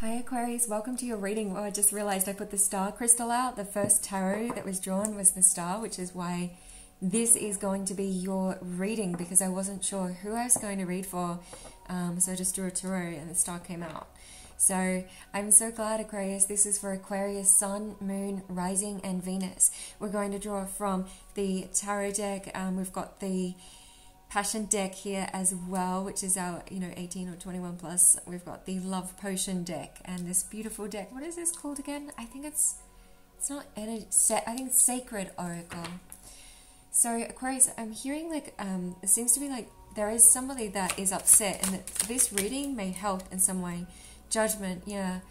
Hi Aquarius, welcome to your reading. Well, I just realized I put the star crystal out. The first tarot that was drawn was the star, which is why this is going to be your reading, because I wasn't sure who I was going to read for. So I just drew a tarot and the star came out. So I'm so glad, Aquarius. This is for Aquarius, Sun, Moon, Rising and Venus. We're going to draw from the tarot deck. We've got the Passion deck here as well, which is our 18 or 21 plus. We've got the Love Potion deck and this beautiful deck. What is this called again? I think it's not energy. I think it's Sacred Oracle. So Aquarius, I'm hearing like it seems to be like there is somebody that is upset, and that this reading may help in some way. Judgment, yeah.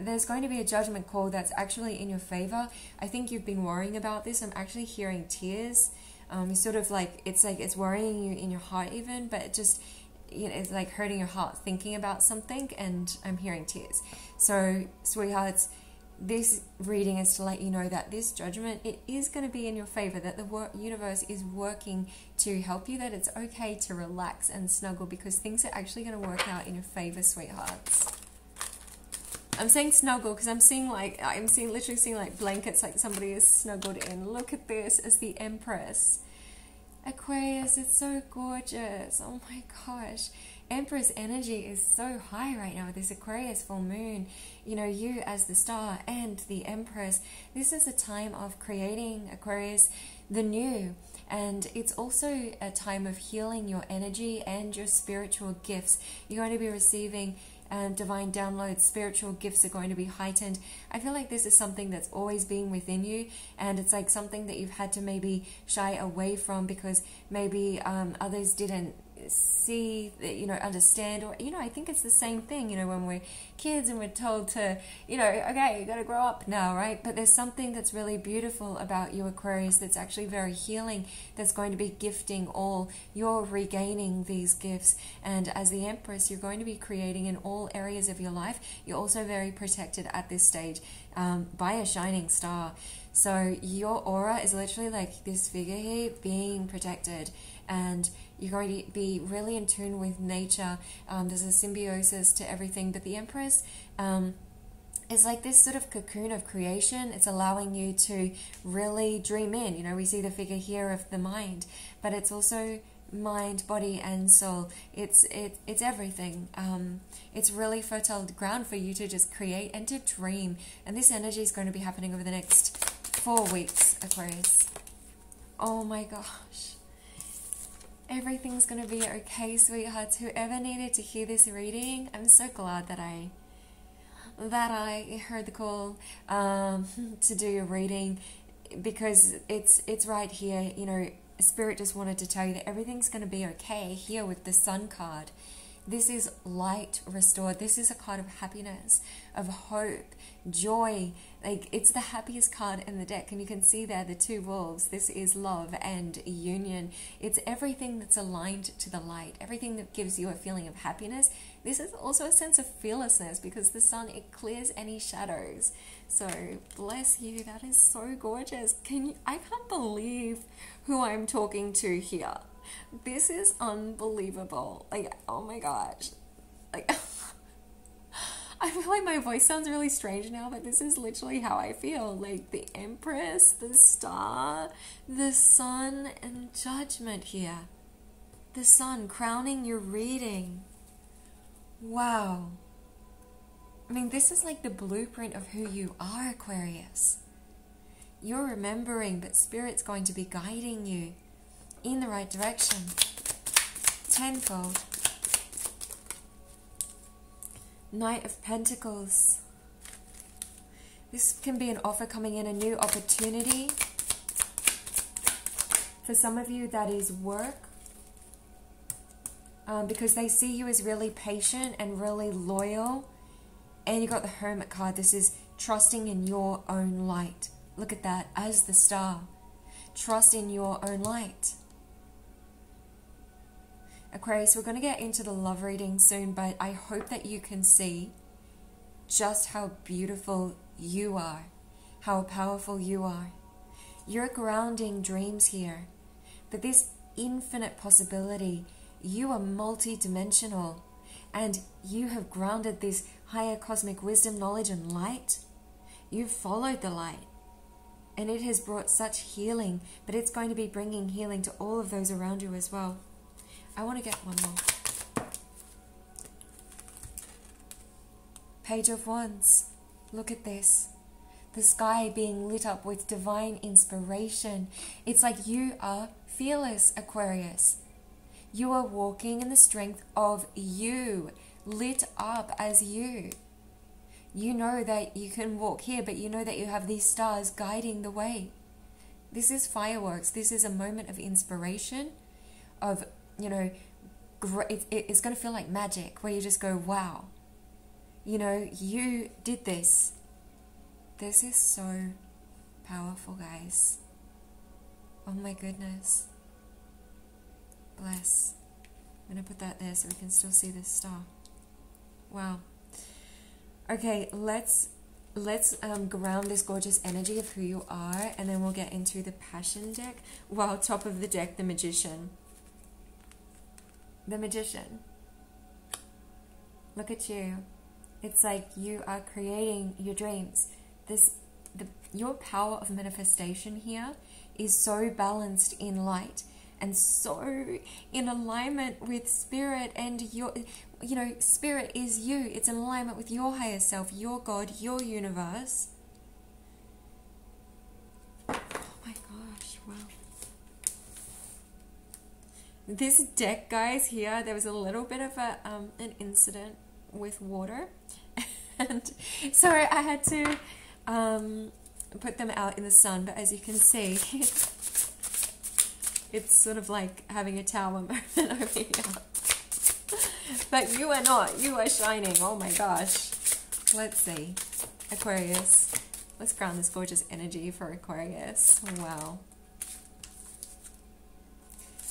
There's going to be a judgment call that's actually in your favor. I think you've been worrying about this. I'm actually hearing tears. You sort of like it's worrying you in your heart even, but it just, it's like hurting your heart thinking about something, and I'm hearing tears. So sweethearts, this reading is to let you know that this judgment, it is going to be in your favor, that the universe is working to help you, that it's okay to relax and snuggle because things are actually going to work out in your favor, sweethearts. I'm saying snuggle because I'm literally seeing like blankets, like somebody is snuggled in. Look at this as the Empress. Aquarius, it's so gorgeous. Oh my gosh. Empress energy is so high right now with this Aquarius full moon. You know, you as the star and the Empress. This is a time of creating, Aquarius, the new. And it's also a time of healing your energy and your spiritual gifts. You're going to be receiving divine downloads. Spiritual gifts are going to be heightened. I feel like this is something that's always been within you, and it's like something that you've had to maybe shy away from because maybe others didn't see, understand, or I think it's the same thing, when we're kids and we're told to, okay, you got to grow up now, right? But there's something that's really beautiful about you, Aquarius, that's actually very healing, that's going to be gifting all. You're regaining these gifts, and as the Empress, you're going to be creating in all areas of your life. You're also very protected at this stage by a shining star. So your aura is literally like this figure here being protected, and you're going to be really in tune with nature. There's a symbiosis to everything, but the Empress is like this sort of cocoon of creation. It's allowing you to really dream in. We see the figure here of the mind, but it's also mind, body and soul. It's everything. It's really fertile ground for you to just create and to dream. And this energy is going to be happening over the next 4 weeks, Aquarius. Oh my gosh. Everything's going to be okay, sweethearts. Whoever needed to hear this reading, I'm so glad that I heard the call to do your reading, because it's right here. Spirit just wanted to tell you that everything's going to be okay here with the Sun card. This is light restored. This is a card of happiness, of hope, joy. Like, it's the happiest card in the deck, and you can see there the two wolves. This is love and union. It's everything that's aligned to the light, everything that gives you a feeling of happiness. This is also a sense of fearlessness because the Sun, it clears any shadows. So bless you. That is so gorgeous. I can't believe who I'm talking to here. This is unbelievable. Like, oh my gosh. Like, I feel like my voice sounds really strange now, but this is literally how I feel. Like the Empress, the Star, the Sun, and Judgment here. The Sun crowning your reading. Wow. I mean, this is like the blueprint of who you are, Aquarius. You're remembering, but Spirit's going to be guiding you in the right direction. Tenfold. Knight of Pentacles. This can be an offer coming in, a new opportunity. For some of you, that is work. Because they see you as really patient and really loyal. And you got the Hermit card. This is trusting in your own light. Look at that, as the Star. Trust in your own light. Aquarius, we're going to get into the love reading soon, but I hope that you can see just how beautiful you are, how powerful you are. You're grounding dreams here, but this infinite possibility, you are multi-dimensional, and you have grounded this higher cosmic wisdom, knowledge, and light. You've followed the light, and it has brought such healing, but it's going to be bringing healing to all of those around you as well. I want to get one more. Page of Wands. Look at this. The sky being lit up with divine inspiration. It's like you are fearless, Aquarius. You are walking in the strength of you, lit up as you. You know that you can walk here, but you know that you have these stars guiding the way. This is fireworks. This is a moment of inspiration, of, you know, it's going to feel like magic, where you just go, wow. You know, you did this. This is so powerful, guys. Oh my goodness. Bless. I'm going to put that there so we can still see this star. Wow. Okay, let's ground this gorgeous energy of who you are, and then we'll get into the Passion deck. Wow, top of the deck, the Magician. The Magician. Look at you. It's like you are creating your dreams. Your power of manifestation here is so balanced in light and so in alignment with spirit, and spirit is you. It's in alignment with your higher self, your God, your universe. Oh my gosh, wow. This deck, guys, here, there was a little bit of a, an incident with water. And so I had to put them out in the sun, but as you can see, it's sort of like having a tower moment over here. But you are not. You are shining. Oh my gosh. Let's see. Aquarius. Let's ground this gorgeous energy for Aquarius. Wow.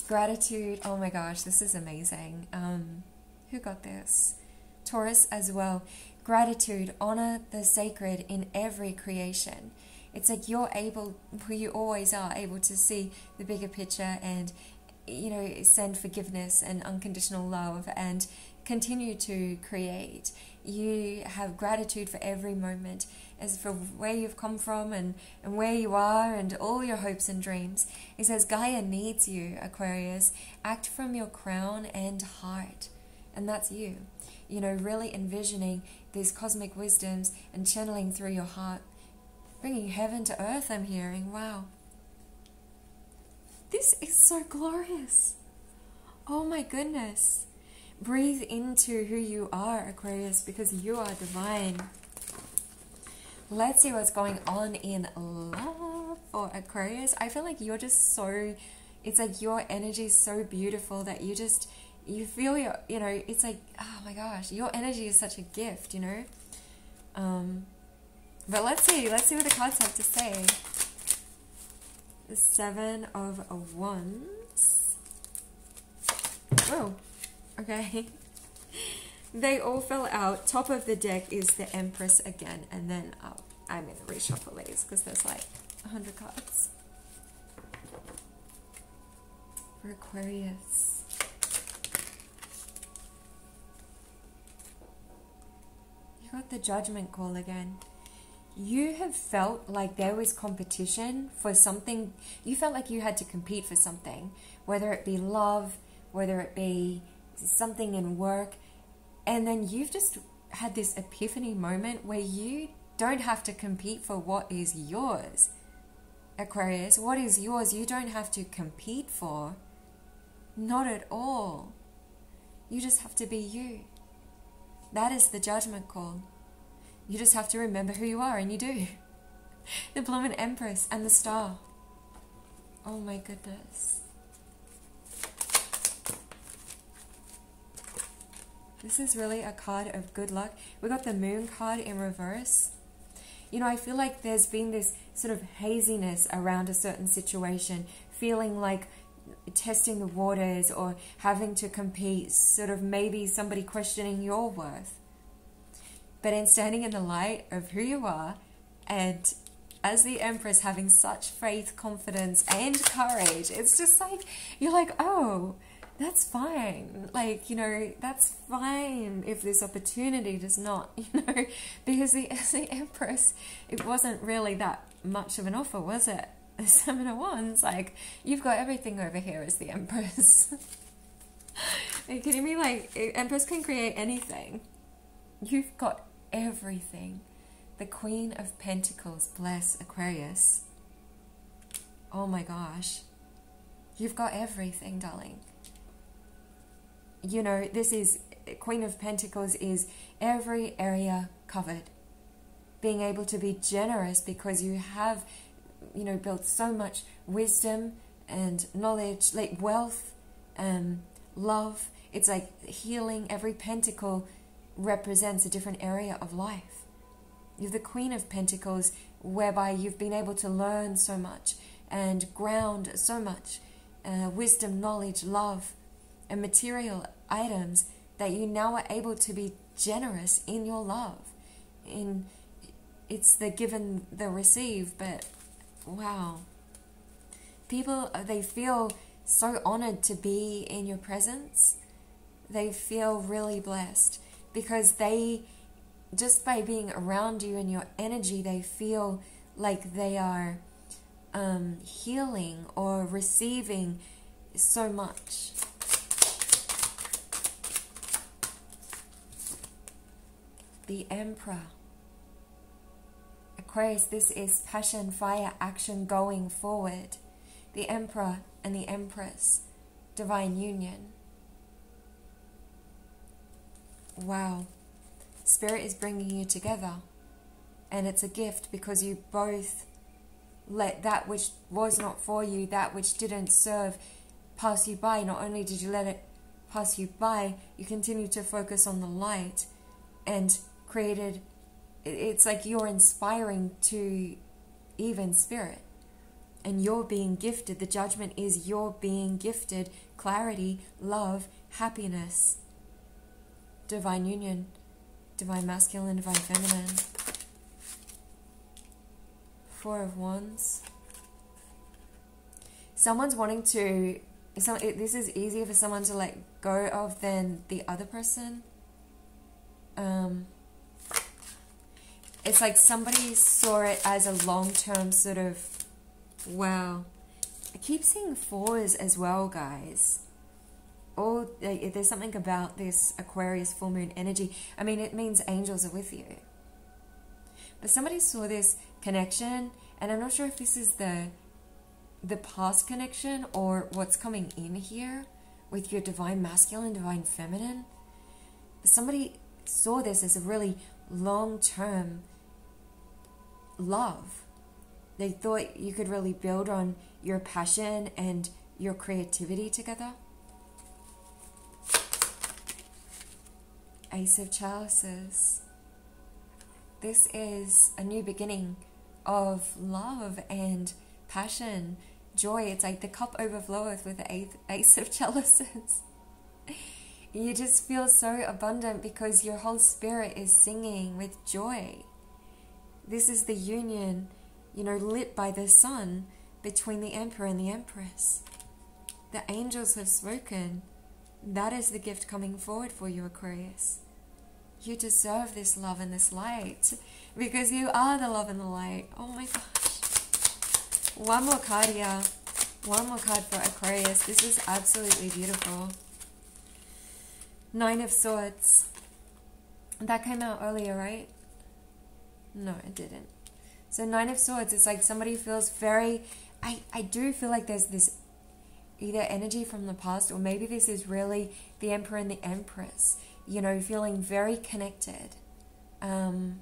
Gratitude. Oh my gosh, this is amazing. Who got this? Taurus as well. Gratitude, honor the sacred in every creation. It's like you're able, you always are able to see the bigger picture and, you know, send forgiveness and unconditional love and continue to create. You have gratitude for every moment, as for where you've come from and where you are and all your hopes and dreams. It says Gaia needs you, Aquarius. Act from your crown and heart. And that's you. You know, really envisioning these cosmic wisdoms and channeling through your heart. Bringing heaven to earth, I'm hearing. Wow. This is so glorious. Oh my goodness. Breathe into who you are, Aquarius, because you are divine. Let's see what's going on in love for Aquarius. I feel like you're just so, it's like your energy is so beautiful that you just, you feel your, you know, it's like, oh my gosh, your energy is such a gift, you know. But let's see what the cards have to say. The Seven of Wands. Whoa, okay. They all fell out. Top of the deck is the Empress again, and then I'm going to reshuffle these because there's like 100 cards. For Aquarius. You got the Judgment Call again. You have felt like there was competition for something. You felt like you had to compete for something, whether it be love, whether it be something in work. And then you've just had this epiphany moment where you don't have to compete for what is yours. Aquarius, what is yours? You don't have to compete for. Not at all. You just have to be you. That is the Judgment Call. You just have to remember who you are, and you do. The Bloomin' Empress and the Star. Oh my goodness. This is really a card of good luck. We got the Moon card in reverse. You know, I feel like there's been this sort of haziness around a certain situation, feeling like testing the waters or having to compete, sort of maybe somebody questioning your worth. But in standing in the light of who you are, and as the Empress, having such faith, confidence, and courage, it's just like, you're like, oh, that's fine. Like, you know, that's fine if this opportunity does not, you know, because the Empress, it wasn't really that much of an offer, was it? The Seven of Wands, like, you've got everything over here as the Empress. Are you kidding me? Like, Empress can create anything. You've got everything. The Queen of Pentacles, bless Aquarius. Oh my gosh. You've got everything, darling. You know, this is, Queen of Pentacles is every area covered. Being able to be generous because you have, you know, built so much wisdom and knowledge, like wealth and love. It's like healing. Every pentacle represents a different area of life. You're the Queen of Pentacles, whereby you've been able to learn so much and ground so much wisdom, knowledge, love, and material items that you now are able to be generous in your love. In it's the given, the receive, but wow. People, they feel so honored to be in your presence. They feel really blessed because they, just by being around you and your energy, they feel like they are healing or receiving so much. The Emperor. Aquarius, this is passion, fire, action going forward. The Emperor and the Empress. Divine union. Wow. Spirit is bringing you together. And it's a gift because you both let that which was not for you, that which didn't serve, pass you by. Not only did you let it pass you by, you continued to focus on the light and created. It's like you're inspiring to even spirit, and you're being gifted. The judgment is you're being gifted clarity, love, happiness, divine union, divine masculine, divine feminine. Four of Wands. Someone's wanting to, this is easier for someone to let go of than the other person. It's like somebody saw it as a long-term sort of, wow. I keep seeing fours as well, guys. All, there's something about this Aquarius full moon energy. I mean, it means angels are with you. But somebody saw this connection, and I'm not sure if this is the past connection or what's coming in here with your divine masculine, divine feminine. Somebody saw this as a really long-term love. They thought you could really build on your passion and your creativity together. Ace of Chalices. This is a new beginning of love and passion, joy. It's like the cup overfloweth with the Ace of Chalices. You just feel so abundant because your whole spirit is singing with joy. This is the union, you know, lit by the sun between the Emperor and the Empress. The angels have spoken. That is the gift coming forward for you, Aquarius. You deserve this love and this light because you are the love and the light. Oh my gosh. One more card here. One more card for Aquarius. This is absolutely beautiful. Nine of Swords. That came out earlier, right? No, it didn't. So Nine of Swords, it's like somebody feels very... I do feel like there's this either energy from the past, or maybe this is really the Emperor and the Empress, you know, feeling very connected. You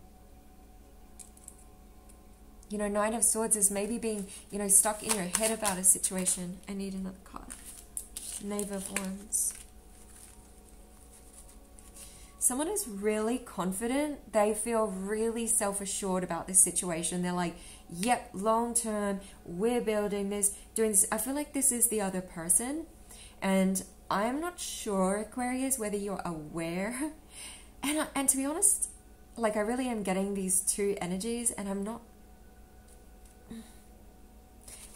know, Nine of Swords is maybe being, you know, stuck in your head about a situation. I need another card. Knave of Wands. Someone is really confident. They feel really self-assured about this situation. They're like, yep, long-term, we're building this, doing this. I feel like this is the other person. And I'm not sure, Aquarius, whether you're aware. And to be honest, like, I really am getting these two energies, and I'm not...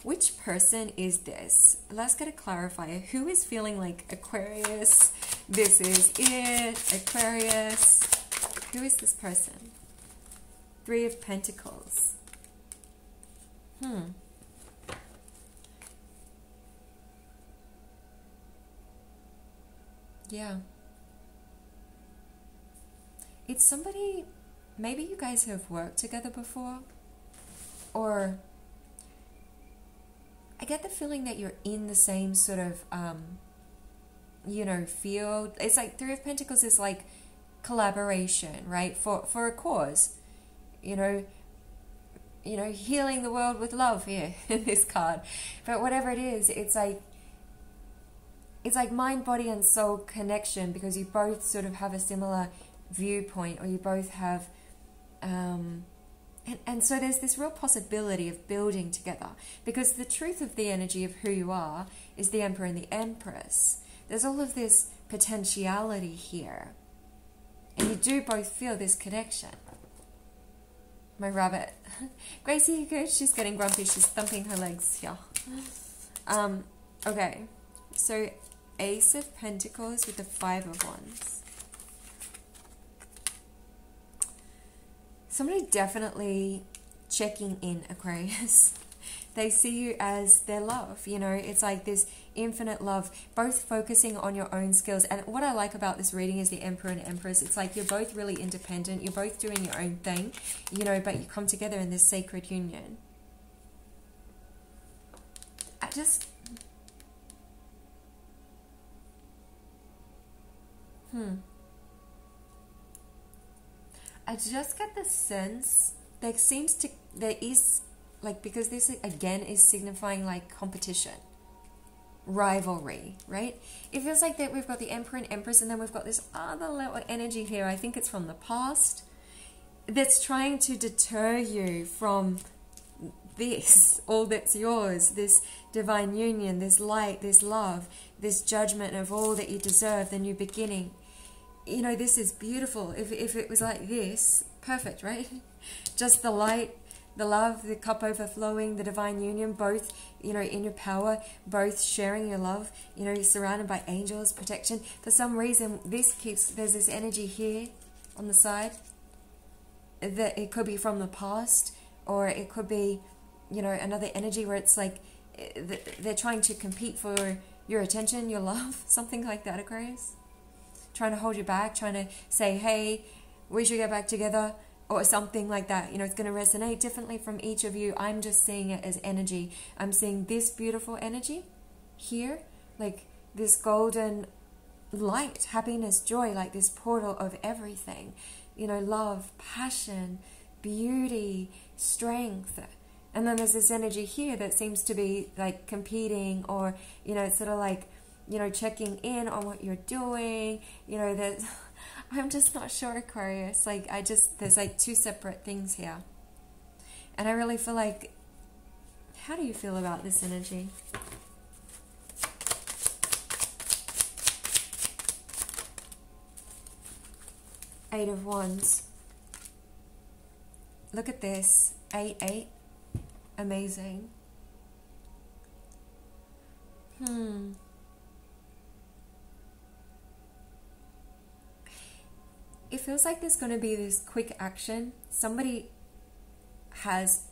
Which person is this? Let's get a clarify. Who is feeling like Aquarius? This is it, Aquarius. Who is this person? Three of Pentacles. Yeah. It's somebody, maybe you guys have worked together before, or I get the feeling that you're in the same sort of, you know, field. It's like Three of Pentacles is like collaboration, right? For a cause, you know, healing the world with love here in this card. But whatever it is, it's like mind, body, and soul connection, because you both sort of have a similar viewpoint, or you both have, and so there's this real possibility of building together, because the truth of the energy of who you are is the Emperor and the Empress. There's all of this potentiality here, and you do both feel this connection. My rabbit, Gracie, you good? She's getting grumpy. She's thumping her legs here. Okay, so Ace of Pentacles with the Five of Wands. Somebody definitely checking in, Aquarius. They see you as their love, you know. It's like this infinite love, both focusing on your own skills. And what I like about this reading is the Emperor and Empress. It's like you're both really independent. You're both doing your own thing, you know, but you come together in this sacred union. I just get the sense that there is, like, because this again is signifying like competition, rivalry, right? It feels like that we've got the Emperor and Empress, and then we've got this other little energy here. I think it's from the past that's trying to deter you from this, all that's yours, this divine union, this light, this love, this judgment of all that you deserve, the new beginning. You know, this is beautiful. If it was like this, perfect, right? Just the light, the love, the cup overflowing, the divine union, both, you know, in your power, both sharing your love, you know, you're surrounded by angels, protection. For some reason, there's this energy here on the side that it could be from the past, or it could be, you know, another energy where it's like they're trying to compete for your attention, your love, something like that, Aquarius. Trying to hold you back, trying to say, hey, we should get back together, or something like that. You know, it's going to resonate differently from each of you. I'm just seeing it as energy. I'm seeing this beautiful energy here, like this golden light, happiness, joy, like this portal of everything, you know, love, passion, beauty, strength. And then there's this energy here that seems to be like competing, or, you know, it's sort of like, you know, checking in on what you're doing, you know, there's, I'm just not sure, Aquarius, like, there's like two separate things here, and I really feel like, how do you feel about this energy? Eight of Wands, look at this, 8, 8, amazing. It feels like there's going to be this quick action. Somebody has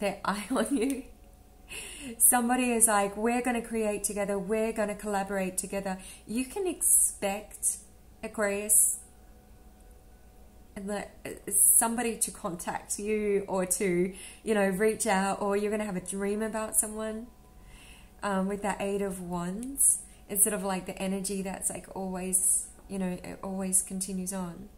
their eye on you. Somebody is like, we're going to create together. We're going to collaborate together. You can expect, Aquarius, somebody to contact you, or to, you know, reach out, or you're going to have a dream about someone with that Eight of Wands. It's sort of like the energy that's like always, you know, it always continues on.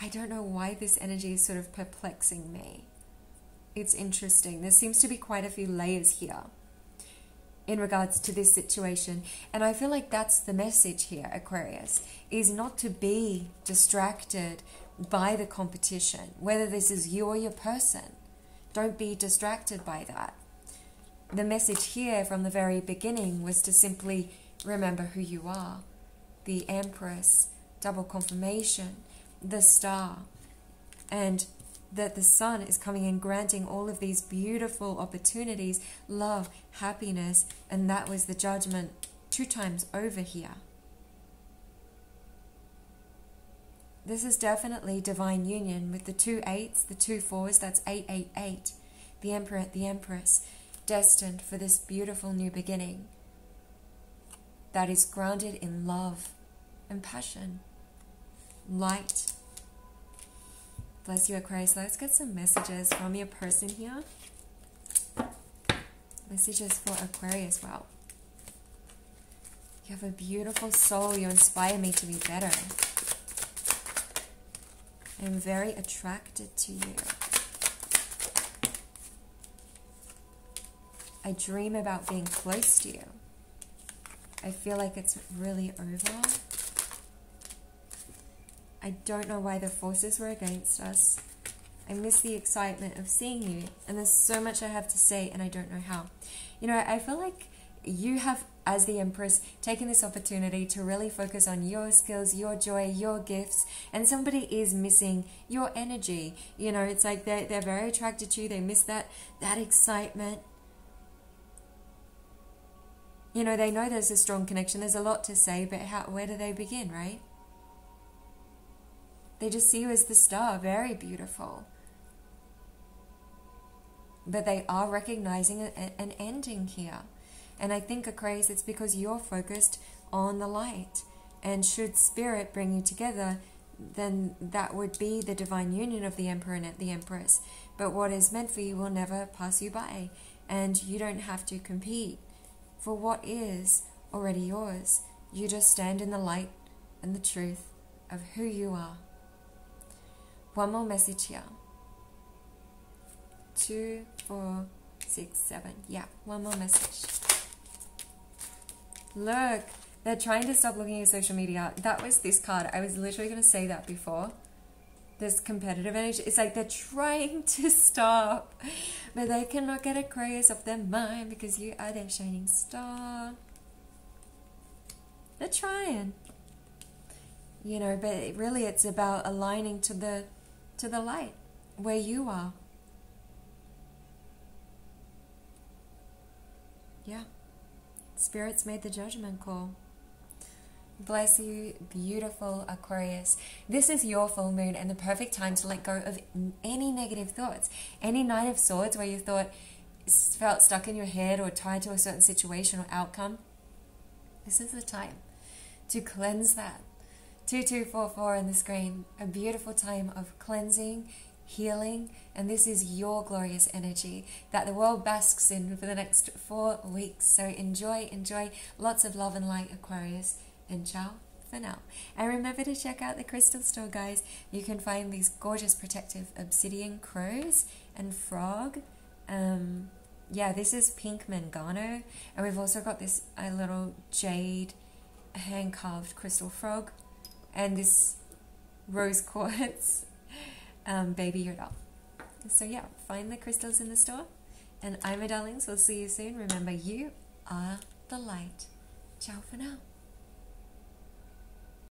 I don't know why this energy is sort of perplexing me. It's interesting. There seems to be quite a few layers here in regards to this situation. And I feel like that's the message here, Aquarius, is not to be distracted by the competition, whether this is you or your person. Don't be distracted by that. The message here from the very beginning was to simply remember who you are. The Empress, double confirmation, the Star. And that the sun is coming and granting all of these beautiful opportunities, love, happiness, and that was the judgment 2 times over here. This is definitely divine union with the 2 8s, the 2 4s, that's 888, the Emperor, the Empress, destined for this beautiful new beginning that is grounded in love and passion, light. Bless you, Aquarius. Let's get some messages from your person here. Messages for Aquarius. Wow. You have a beautiful soul. You inspire me to be better. I'm very attracted to you. I dream about being close to you. I feel like it's really over. I don't know why the forces were against us. I miss the excitement of seeing you. And there's so much I have to say and I don't know how. You know, I feel like you have, as the Empress, taken this opportunity to really focus on your skills, your joy, your gifts. And somebody is missing your energy. You know, it's like they're very attracted to you. They miss that excitement. You know, they know there's a strong connection. There's a lot to say, but where do they begin, right? They just see you as the star, very beautiful. But they are recognizing an ending here. And I think, Aquarius, it's because you're focused on the light. And should Spirit bring you together, then that would be the divine union of the Emperor and the Empress. But what is meant for you will never pass you by. And you don't have to compete for what is already yours. You just stand in the light and the truth of who you are. One more message here. 2, 4, 6, 7. Yeah, one more message. Look, they're trying to stop looking at social media. That was this card. I was literally going to say that before. This competitive energy. It's like they're trying to stop, but they cannot get Aquarius off their mind because you are their shining star. They're trying. You know, but really it's about aligning to the light where you are. Yeah. Spirit's made the judgment call. Bless you, beautiful Aquarius. This is your full moon and the perfect time to let go of any negative thoughts. Any Knight of Swords where you felt stuck in your head or tied to a certain situation or outcome. This is the time to cleanse that. 2244 on the screen, a beautiful time of cleansing, healing, and this is your glorious energy that the world basks in for the next 4 weeks. So enjoy, lots of love and light, Aquarius, and ciao for now. And remember to check out the crystal store, guys. You can find these gorgeous protective obsidian crows and frog. Yeah, this is pink mangano, and we've also got this little jade hand-carved crystal frog. And this rose quartz baby Yoda. So yeah, find the crystals in the store. And I'm your darlings. We'll see you soon. Remember, you are the light. Ciao for now.